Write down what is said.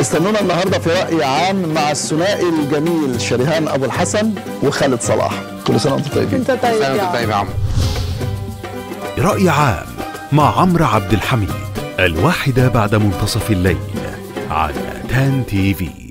استنونا النهارده في رأي عام مع الثنائي الجميل شيرين أبو الحسن وخالد صلاح. كل سنه وانتم طيبين. انت طيب يا عمرو. رأي عام مع عمرو عبد الحميد، الواحدة بعد منتصف الليل على تن تي في.